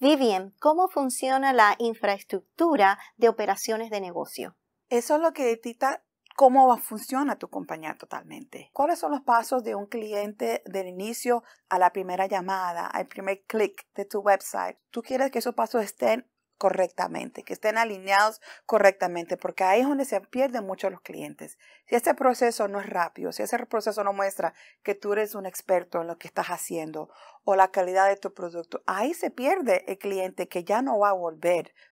Vivian, ¿cómo funciona la infraestructura de operaciones de negocio? Eso es lo que dicta cómo funciona tu compañía totalmente. ¿Cuáles son los pasos de un cliente del inicio a la primera llamada, al primer clic de tu website? Tú quieres que esos pasos estén correctamente, que estén alineados correctamente, porque ahí es donde se pierden mucho los clientes. Si este proceso no es rápido, si ese proceso no muestra que tú eres un experto en lo que estás haciendo o la calidad de tu producto, ahí se pierde el cliente que ya no va a volver